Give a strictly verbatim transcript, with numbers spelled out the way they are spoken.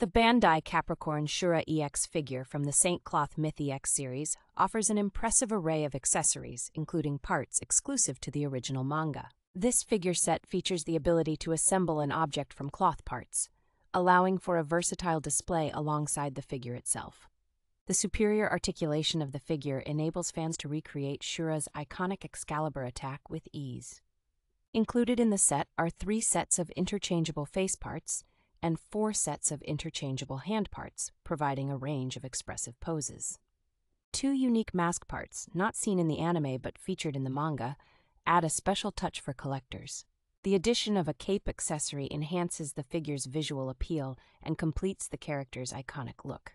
The Bandai Capricorn Shura E X figure from the Saint Cloth Myth E X series offers an impressive array of accessories, including parts exclusive to the original manga. This figure set features the ability to assemble an object from cloth parts, allowing for a versatile display alongside the figure itself. The superior articulation of the figure enables fans to recreate Shura's iconic Excalibur attack with ease. Included in the set are three sets of interchangeable face parts, and four sets of interchangeable hand parts, providing a range of expressive poses. Two unique mask parts, not seen in the anime but featured in the manga, add a special touch for collectors. The addition of a cape accessory enhances the figure's visual appeal and completes the character's iconic look.